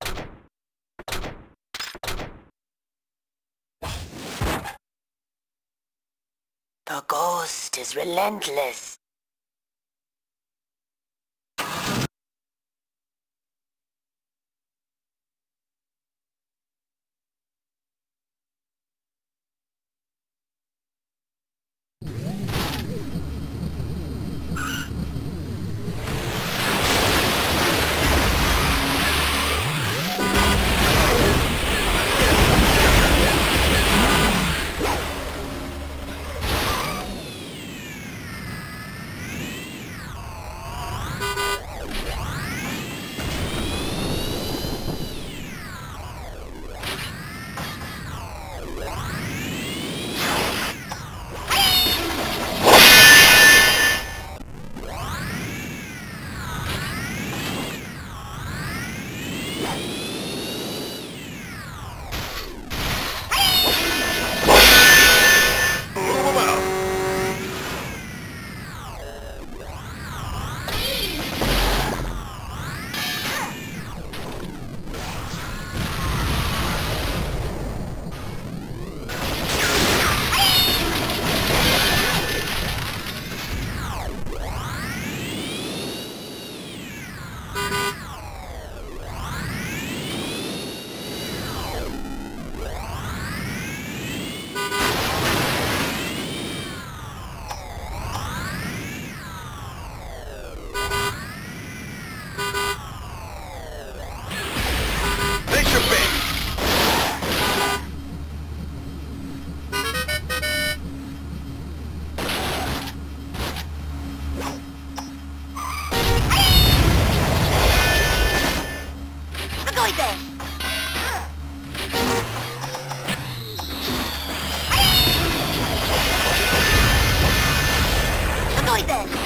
The ghost is relentless. Then